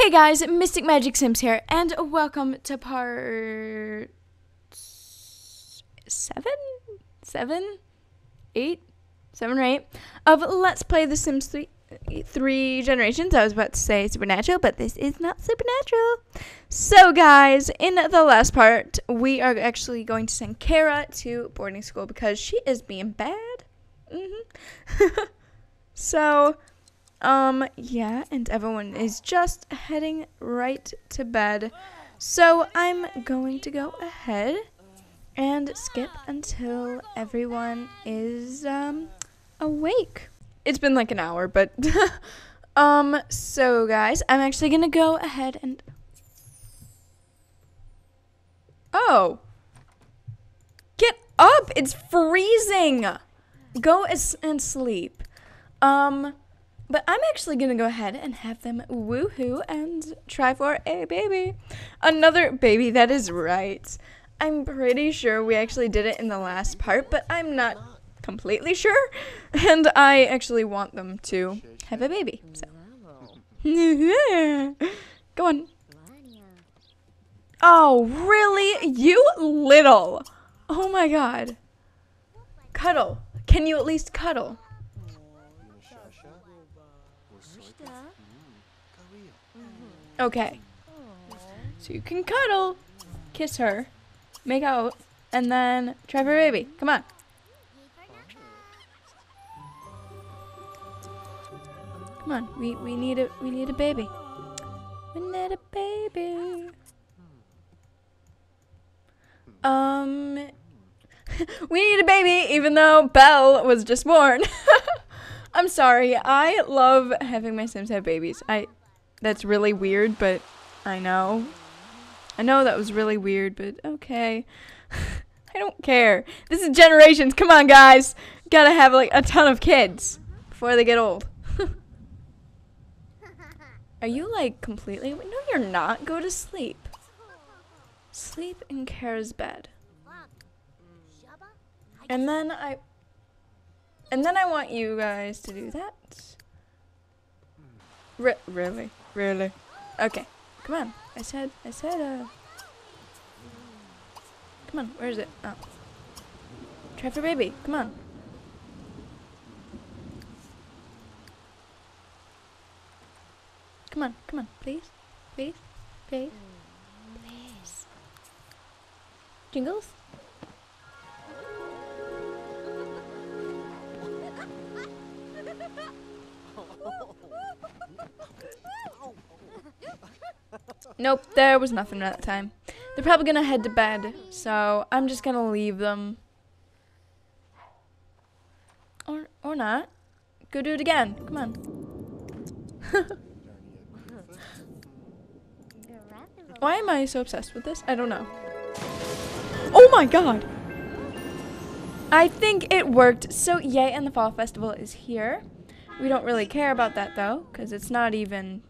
Hey guys, Mystic Magic Sims here, and welcome to part 7 or 8 of Let's Play The Sims 3 Generations. I was about to say Supernatural, but this is not Supernatural. So guys, in the last part, we are actually going to send Kara to boarding school because she is being bad. So... yeah, and everyone is just heading right to bed. So I'm going to go ahead and skip until everyone is, awake. It's been like an hour, but, so guys, I'm actually gonna go ahead and... Oh! Get up! It's freezing! Go and sleep. But I'm actually going to go ahead and have them woohoo and try for a baby. Another baby, that is right. I'm pretty sure we actually did it in the last part, but I'm not completely sure. And I actually want them to have a baby. So. Go on. Oh, really? You little. Oh my god. Cuddle. Can you at least cuddle? Okay, so you can cuddle, kiss her, make out, and then try for a baby. Come on. Come on, we need a baby. We need a baby. We need a baby even though Belle was just born. I'm sorry, I love having my Sims have babies. That's really weird, but I know. I know that was really weird, but okay. I don't care. This is Generations. Come on, guys. Gotta have, like, a ton of kids before they get old. Are you, like, completely... No, you're not. Go to sleep. Sleep in Kara's bed. And then I want you guys to do that. Really? Okay, come on. I said, come on, where is it? Oh. Try for baby, come on. Come on, please. Jingles? Nope, there was nothing at that time. They're probably gonna head to bed, so I'm just gonna leave them. Or not. Go do it again. Come on. Why am I so obsessed with this? I don't know. Oh my god! I think it worked. So yay, and the Fall Festival is here. We don't really care about that though, because it's not even...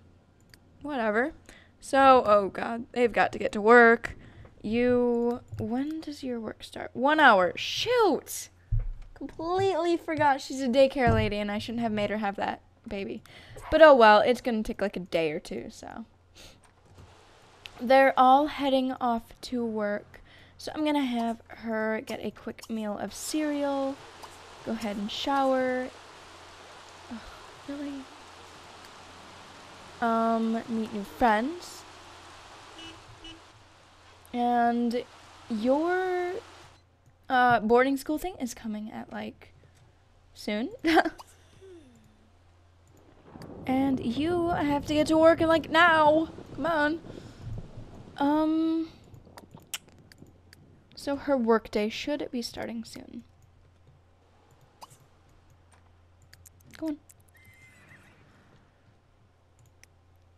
whatever. So, oh god, they've got to get to work. When does your work start? 1 hour. Shoot! Completely forgot she's a daycare lady and I shouldn't have made her have that baby. But oh well, it's gonna take like a day or two, so. They're all heading off to work. So I'm gonna have her get a quick meal of cereal. Go ahead and shower. Oh, really? Meet new friends. And your boarding school thing is coming at like soon. And you have to get to work and like now. Come on. So her work day should be starting soon. Go on.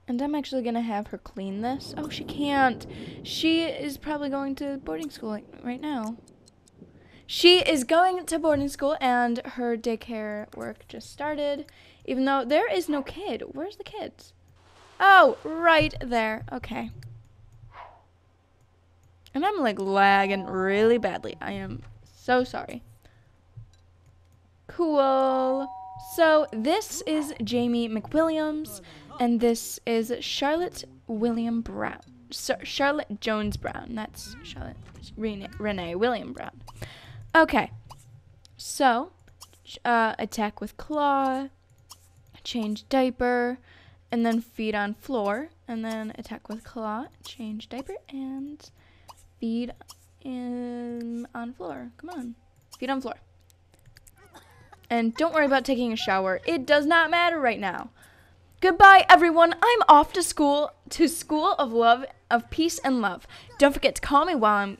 And I'm actually gonna have her clean this. Oh, she can't. She is probably going to boarding school right now. She is going to boarding school and her daycare work just started. Even though there is no kid. Where's the kids? Oh, right there. Okay. And I'm like lagging really badly. I am so sorry. Cool. So this is Jamie McWilliams. And this is Charlotte William Brown. So Charlotte Jones Brown. That's Charlotte Renee William Brown. Okay. So, attack with claw, change diaper, and then feed on floor, and then attack with claw, change diaper, and feed on floor. Come on. Feed on floor. And don't worry about taking a shower. It does not matter right now. Goodbye, everyone. I'm off to school, of love, of peace and love. Don't forget to call me while I'm...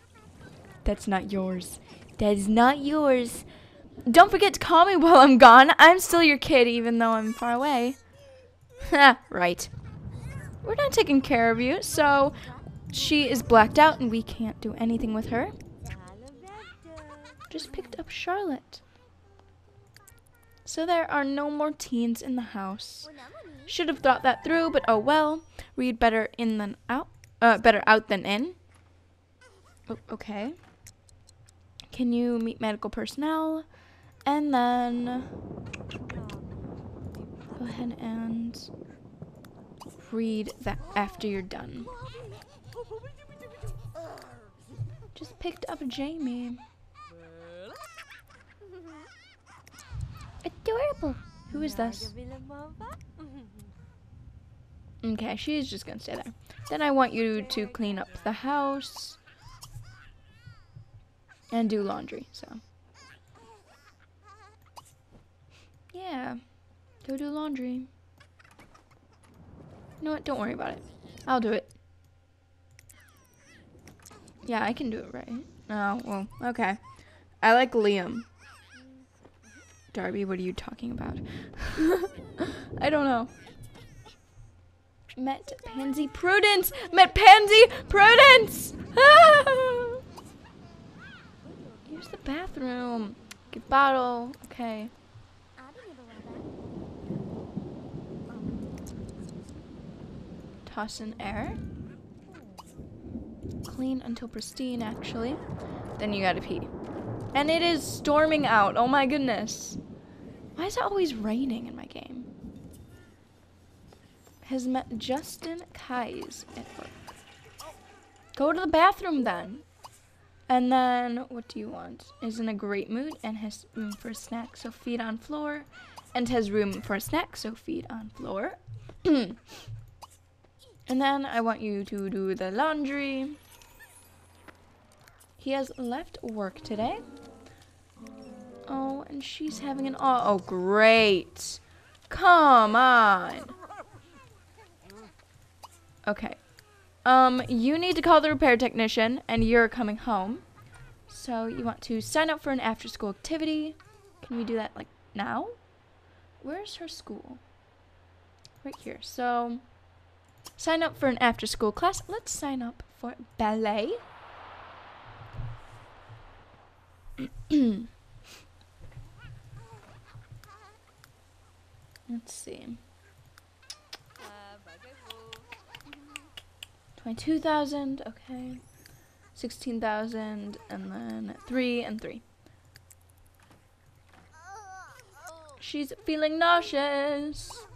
That's not yours. That is not yours. Don't forget to call me while I'm gone. I'm still your kid, even though I'm far away. Ha, right. We're not taking care of you, so she is blacked out and we can't do anything with her. Just picked up Charlotte. So there are no more teens in the house. Should have thought that through, but oh well. Read better in than out. Better out than in. Oh, okay. Can you meet medical personnel? And then go ahead and read that after you're done. Just picked up Jamie. Adorable. Who is this? Okay, she's just gonna stay there. Then I want you to clean up the house and do laundry, so. Yeah. Go do laundry. You know what? Don't worry about it. I'll do it. Yeah, I can do it right. Oh, well, okay. I like Liam. Darby, what are you talking about? I don't know. Met Pansy Prudence! Met Pansy Prudence! Ah! Here's the bathroom. Get bottle. Okay. Toss in air. Clean until pristine, actually. Then you gotta pee. And it is storming out. Oh my goodness. Why is it always raining in my game? Has met Justin Kais at work. Go to the bathroom then. And then, what do you want? Is in a great mood and has room for a snack, so feed on floor. And has room for a snack, so feed on floor. And then I want you to do the laundry. He has left work today. Oh, and she's having an aw. Oh, great. Come on. Okay. You need to call the repair technician, and you're coming home. So you want to sign up for an after-school activity. Can we do that, like, now? Where's her school? Right here. So, sign up for an after-school class. Let's sign up for ballet. Let's see. 22,000, okay. 16,000, and then 3 and 3. She's feeling nauseous.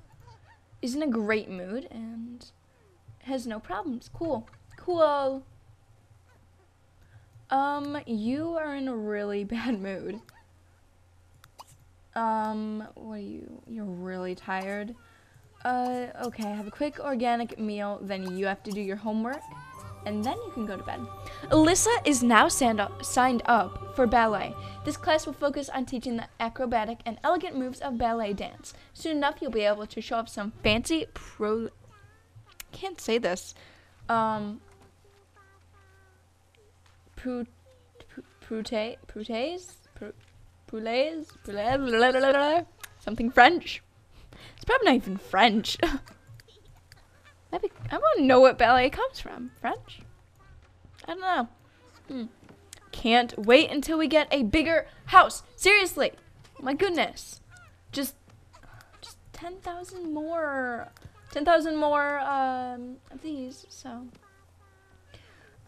Is in a great mood and has no problems. Cool. Cool. You are in a really bad mood. What are you? You're really tired. Okay, have a quick organic meal, then you have to do your homework, and then you can go to bed. Alyssa is now signed up for ballet. This class will focus on teaching the acrobatic and elegant moves of ballet dance. Soon enough, you'll be able to show off some fancy can't say this. Something French. It's probably not even French. I want to know what ballet comes from. French? I don't know. Can't wait until we get a bigger house. Seriously. My goodness. Just 10,000 more. 10,000 more of these. So.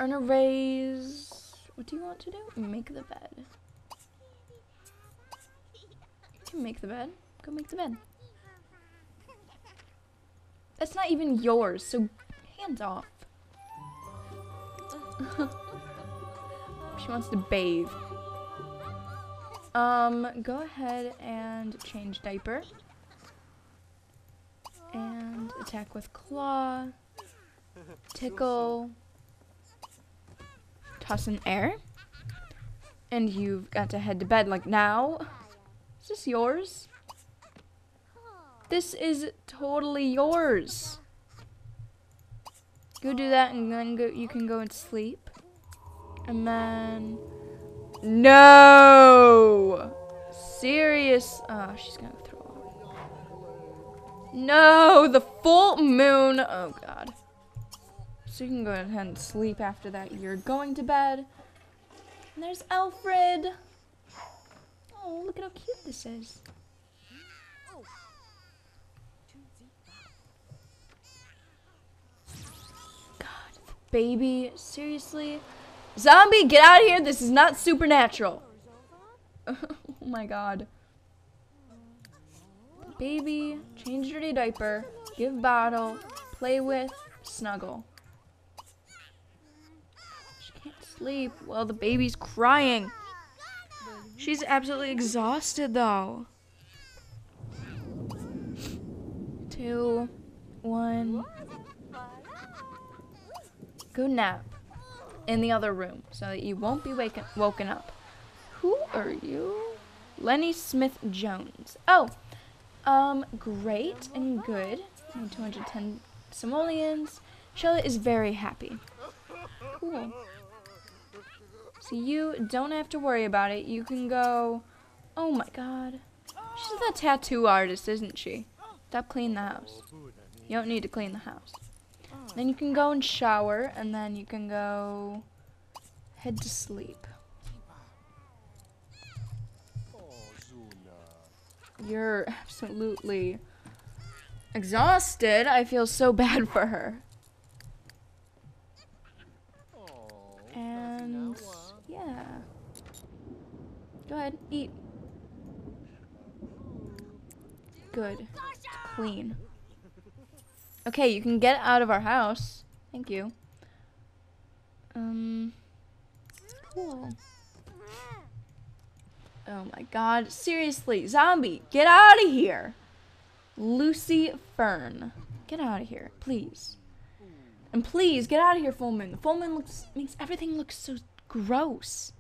Earn a raise. What do you want to do? Make the bed. You can make the bed. Go make the bed. That's not even yours, so hands off. She wants to bathe. Go ahead and change diaper. And attack with claw. Tickle. Toss in air. And you've got to head to bed like now. Is this yours? This is totally yours. Go do that and then go, you can go and sleep. And then... No! Serious... Oh, she's gonna throw up. No! The full moon! Oh, God. So you can go ahead and sleep after that. You're going to bed. And there's Alfred! Oh, look at how cute this is. Baby, seriously? Zombie, get out of here! This is not supernatural! Oh my God. Baby, change dirty diaper, give bottle, play with, snuggle. She can't sleep while the baby's crying. She's absolutely exhausted though. 2, 1... Go nap in the other room so that you won't be woken up. Who are you? Lenny Smith Jones. Oh, great and good. 210 simoleons. Charlotte is very happy. Cool. So you don't have to worry about it. You can go. Oh my God. She's a tattoo artist, isn't she? Stop cleaning the house. You don't need to clean the house. Then you can go and shower, and then you can go head to sleep. You're absolutely exhausted. I feel so bad for her. And yeah. Go ahead, eat. Good. It's clean. Okay, you can get out of our house. Thank you. Cool. Oh my God, seriously, zombie, get out of here. Lucy Fern, get out of here, please. And please, get out of here, full moon. The full moon makes everything look so gross.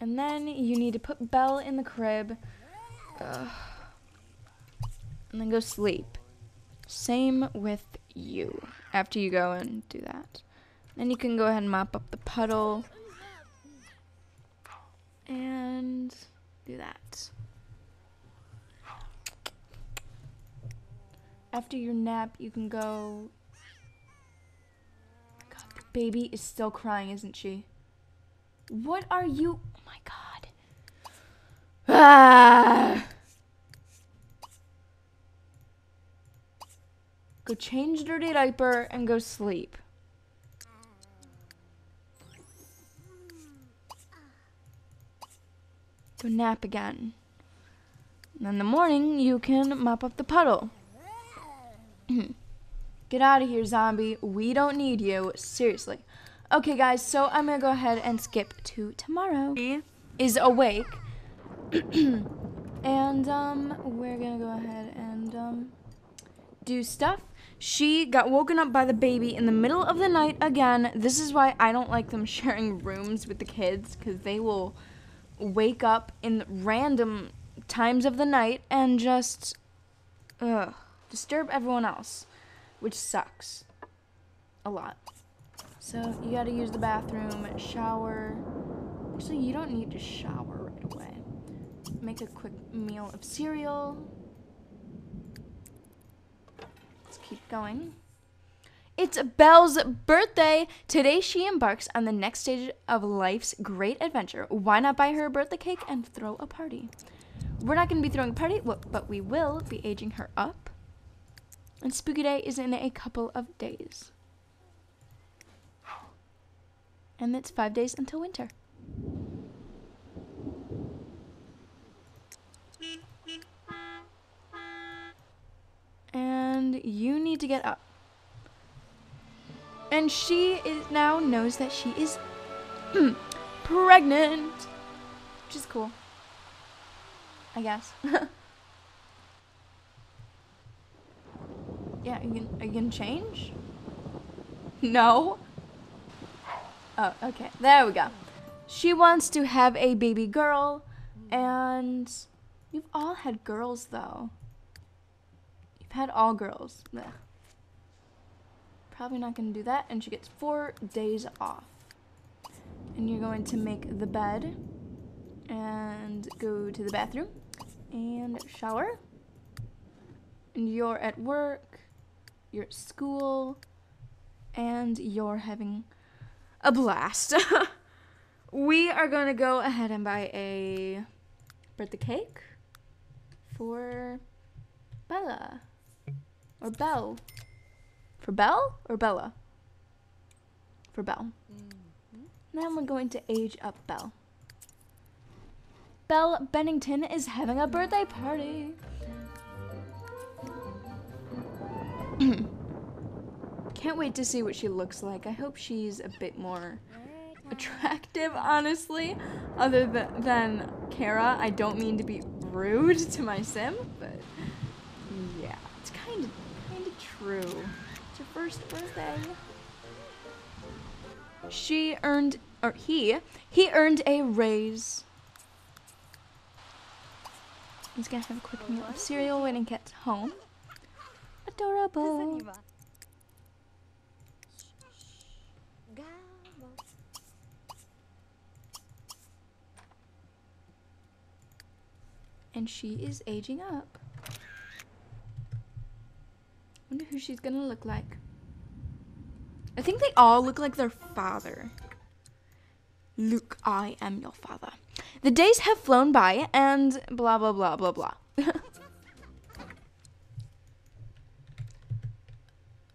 And then you need to put Belle in the crib. Ugh. And then go sleep. Same with you. After you go and do that. Then you can go ahead and mop up the puddle. And do that. After your nap, you can go... God, the baby is still crying, isn't she? What are you? Oh my God. Ah! Go change dirty diaper and go sleep. Go nap again. And in the morning, you can mop up the puddle. Get out of here, zombie. We don't need you. Seriously. Okay, guys, so I'm going to go ahead and skip to tomorrow. She is awake. And we're going to go ahead and do stuff. She got woken up by the baby in the middle of the night again. This is why I don't like them sharing rooms with the kids, because they will wake up in random times of the night and just disturb everyone else, which sucks a lot. So, you gotta use the bathroom, shower. Actually, you don't need to shower right away. Make a quick meal of cereal. Let's keep going. It's Belle's birthday! Today, she embarks on the next stage of life's great adventure. Why not buy her a birthday cake and throw a party? We're not gonna be throwing a party, but we will be aging her up. And Spooky Day is in a couple of days. And it's 5 days until winter. you need to get up. And she is now knows that she is pregnant, which is cool, I guess. Yeah, you can change? No? Oh, okay, there we go. She wants to have a baby girl, and you've all had girls though. You've had all girls. Blech. Probably not gonna do that, and she gets 4 days off. And you're going to make the bed, and go to the bathroom, and shower. And you're at work, you're at school, and you're having a blast. We are going to go ahead and buy a birthday cake for Bella. Or Belle. For Belle or Bella? For Belle. Mm-hmm. Then we're going to age up Belle. Belle Bennington is having a birthday party. Can't wait to see what she looks like. I hope she's a bit more attractive, honestly, other than Kara. I don't mean to be rude to my sim, but yeah, it's kind of true. It's her first birthday. She earned, or he earned a raise. He's gonna have a quick meal of cereal when he gets home. Adorable. And she is aging up. Wonder who she's gonna look like. I think they all look like their father. Luke, I am your father. The days have flown by and blah, blah, blah, blah, blah.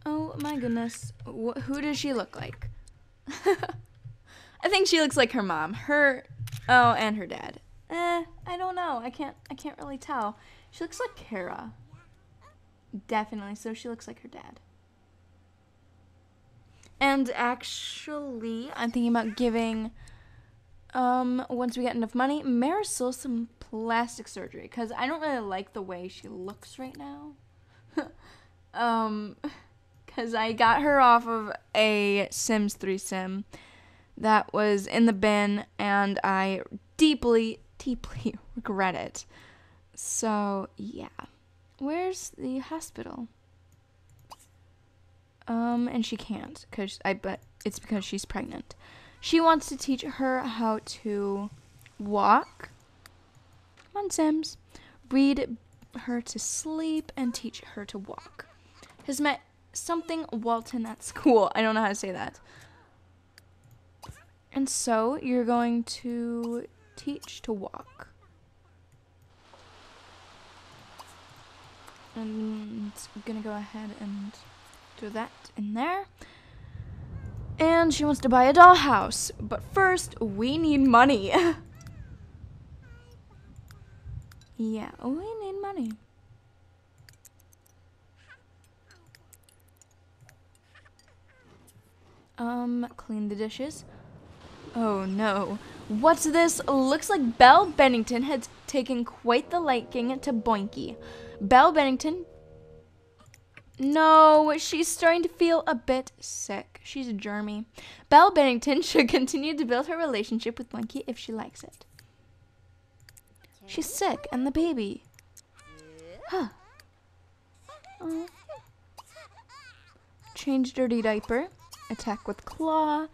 Oh my goodness, who does she look like? I think she looks like her mom, oh, and her dad. I don't know. I can't really tell. She looks like Kara. Definitely. So she looks like her dad. And actually, I'm thinking about giving, once we get enough money, Marisol some plastic surgery, because I don't really like the way she looks right now. Because I got her off of a Sims 3 sim that was in the bin, and I deeply regret it. So, yeah. Where's the hospital? And she can't, because I bet it's because she's pregnant. She wants to teach her how to walk. Come on, Sims. Read her to sleep and teach her to walk. Has met something Walton at school. I don't know how to say that. And so, you're going to teach to walk. And I'm gonna go ahead and do that in there. And she wants to buy a dollhouse, but first we need money. Yeah, we need money. Clean the dishes. Oh no. What's this? Looks like Belle Bennington has taken quite the liking to Boinky. Belle Bennington? No, she's starting to feel a bit sick. She's a germy. Belle Bennington should continue to build her relationship with Boinky if she likes it. She's sick, and the baby. Huh. Oh. Change dirty diaper. Attack with claw.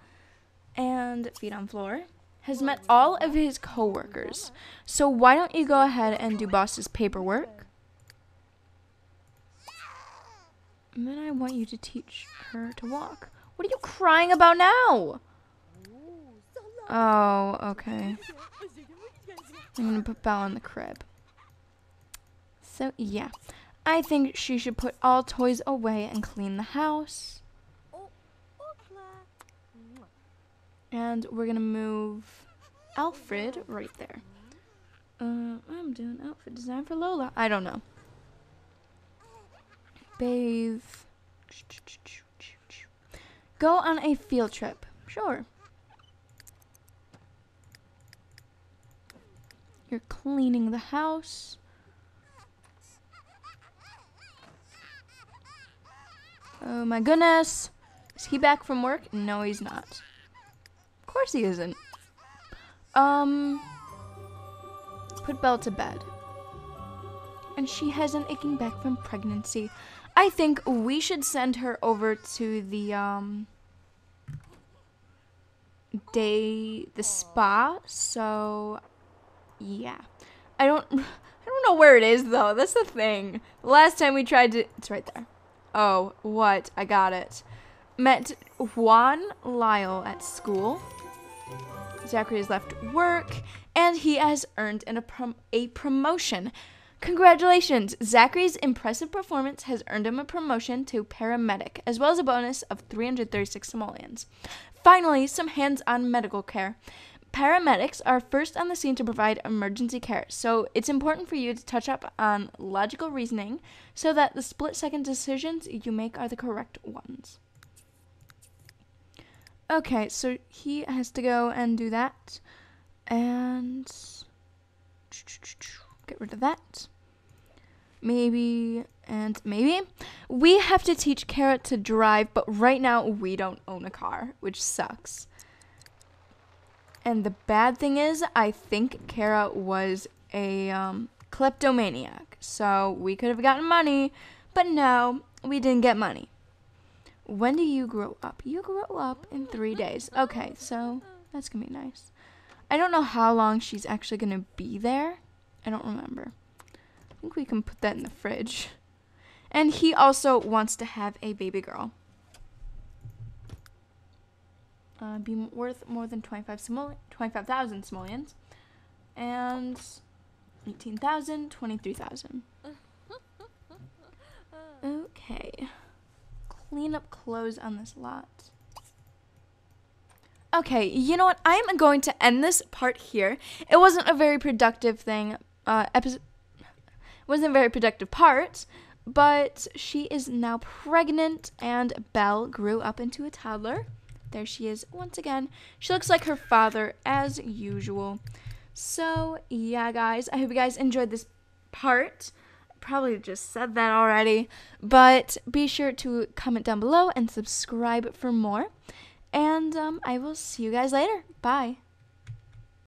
And feet on floor. Has met all of his co-workers. So why don't you go ahead and do boss's paperwork? And then I want you to teach her to walk. What are you crying about now? Oh, okay. I'm gonna put Belle in the crib. So yeah, I think she should put all toys away and clean the house. And we're gonna move Alfred right there. I'm doing outfit design for Lola. I don't know. bathe, go on a field trip. Sure. You're cleaning the house. Oh my goodness. Is he back from work? No, he's not. Of course he isn't. Put Belle to bed. And she has an aching back from pregnancy. I think we should send her over to the spa. So yeah. I don't know where it is though. That's the thing. The last time we tried to, it's right there. Oh, what? I got it. Met Juan Lyle at school. Zachary has left work and he has earned a promotion. Congratulations! Zachary's impressive performance has earned him a promotion to paramedic, as well as a bonus of 336 simoleons. Finally, some hands-on medical care. Paramedics are first on the scene to provide emergency care, so it's important for you to touch up on logical reasoning so that the split-second decisions you make are the correct ones. Okay, so he has to go and do that, and get rid of that. Maybe, and maybe. We have to teach Carrot to drive, but right now we don't own a car, which sucks. And the bad thing is, I think Carrot was a kleptomaniac, so we could have gotten money, but no, we didn't get money. When do you grow up? You grow up in 3 days. Okay, so that's gonna be nice. I don't know how long she's actually gonna be there. I don't remember. I think we can put that in the fridge. And he also wants to have a baby girl. Be worth more than 25,000 simoleons. And 18,000, 23,000. Okay. Clean up clothes on this lot. Okay, you know what? I'm going to end this part here. It wasn't a very productive thing. Wasn't a very productive part, but she is now pregnant and Belle grew up into a toddler. There she is once again. She looks like her father as usual. So yeah, guys, I hope you guys enjoyed this part. Probably just said that already, but be sure to comment down below and subscribe for more. And I will see you guys later. Bye.